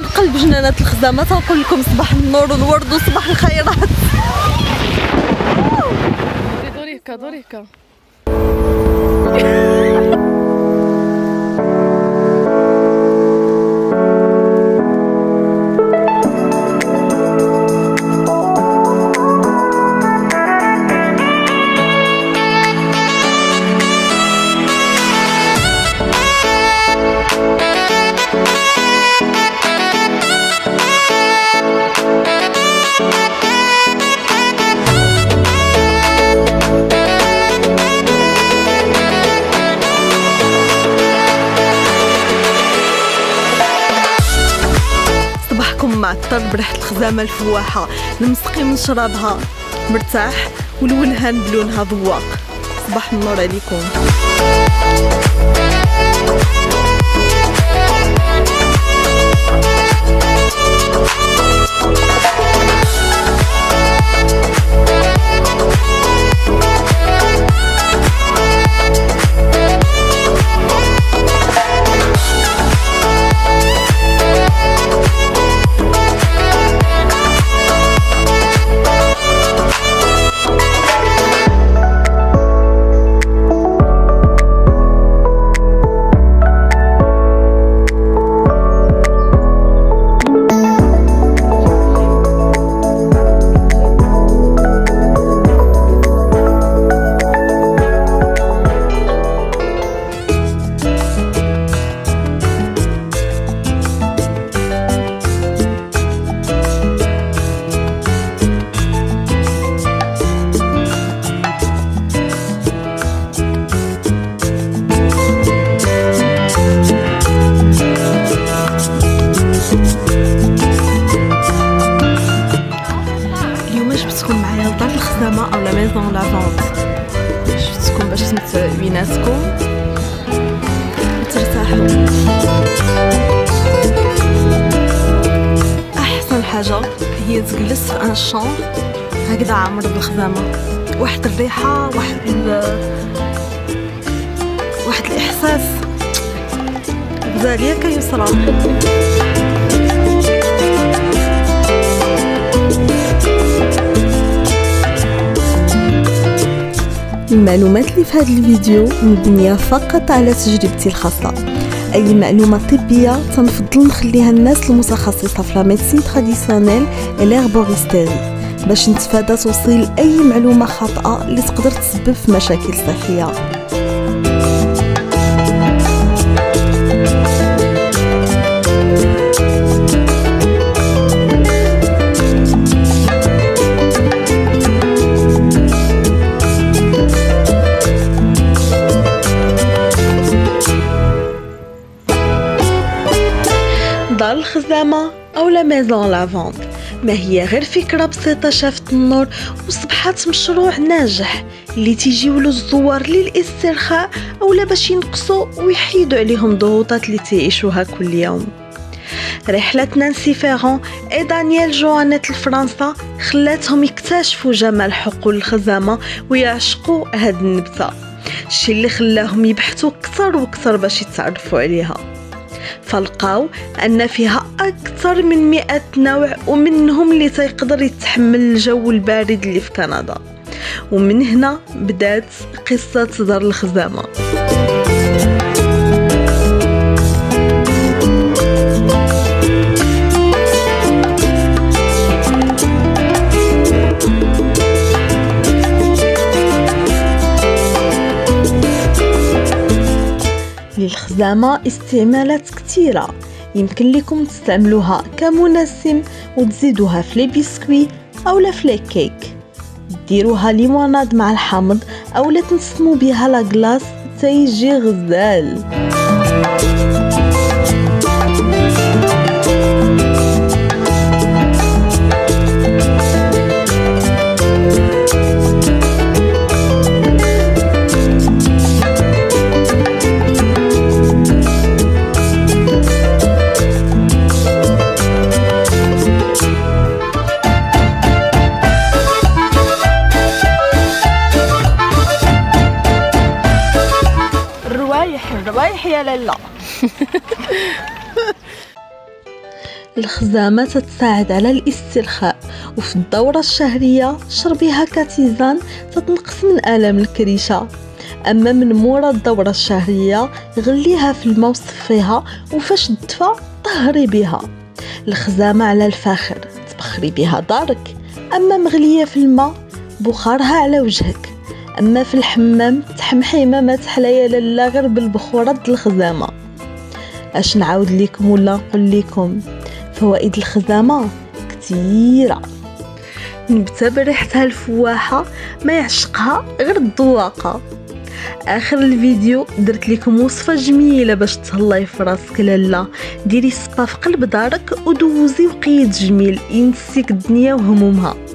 من قلب جنانات الخزامة تنقول لكم صباح النور والورد وصباح الخيرات. دوريكا دوريكا معطر بريحة الخزامة الفواحة المسقي من شرابها مرتاح والولهان بلونها ذواق. صباح النور عليكم. أو لا ميزون لافوند شفتكم باش تنتعوا بيناتكم وترتاحوا. أحسن حاجة هي تجلس في أن شون هكذا عامر بالخزامة، واحد الريحة واحد الإحساس بذليا كيصرا. المعلومات اللي في هذا الفيديو مبنية فقط على تجربتي الخاصة. أي معلومة طبية تنفضل نخليها الناس المتخصصة في لا ميديسين تراديسيونيل الهيربوريستيري باش نتفادى توصيل أي معلومة خاطئة اللي تقدر تسبب في مشاكل صحية. دار الخزامة أو لا ميزون لافوند ما هي غير فكرة بسيطة شافت النور وصبحات مشروع ناجح اللي تيجيولو الزوار للاسترخاء أو لا باش ينقصوا ويحيدوا عليهم ضغوطات اللي تعيشوها كل يوم. رحلة نانسي فيرون اي دانيال جوانيت لفرنسا خلاتهم يكتشفوا جمال حقول الخزامة ويعشقوا هاد النبتة، الشي اللي خلاهم يبحثوا كثر وكثر باش يتعرفوا عليها، فلقاو ان فيها اكثر من 100 نوع ومنهم اللي تيقدر يتحمل الجو البارد اللي في كندا. ومن هنا بدات قصه دار الخزامه. للخزامة استعمالات كثيرة يمكن لكم تستعملوها كمنسم وتزيدوها في لي بيسكوي أو لا في لي كيك، ديروها ليموناد مع الحامض أو لا تنسمو بها لا غلاس تيجي غزال. الروايح يا لالا الخزامة تتساعد على الاسترخاء، وفي الدورة الشهرية شربها كتيزان تتنقص من آلام الكريشة. أما من مورا الدورة الشهرية غليها في الماء وصفيها، وفاش الدفا طهري بها. الخزامة على الفاخر تبخري بها دارك، أما مغلية في الماء بخارها على وجهك. أما في الحمام تحمحيمة ما تحلى يا لالا غير بالبخورة د الخزامة. اش نعاود ليكم ولا نقول ليكم، فوائد الخزامة كتيرة. نبتة بريحتها الفواحة ما يعشقها غير الذواقة. اخر الفيديو درت لكم وصفه جميله باش تهلاي في راسك لالا، ديري سبا في قلب دارك ودوزي وقيد جميل ينسيك الدنيا وهمومها.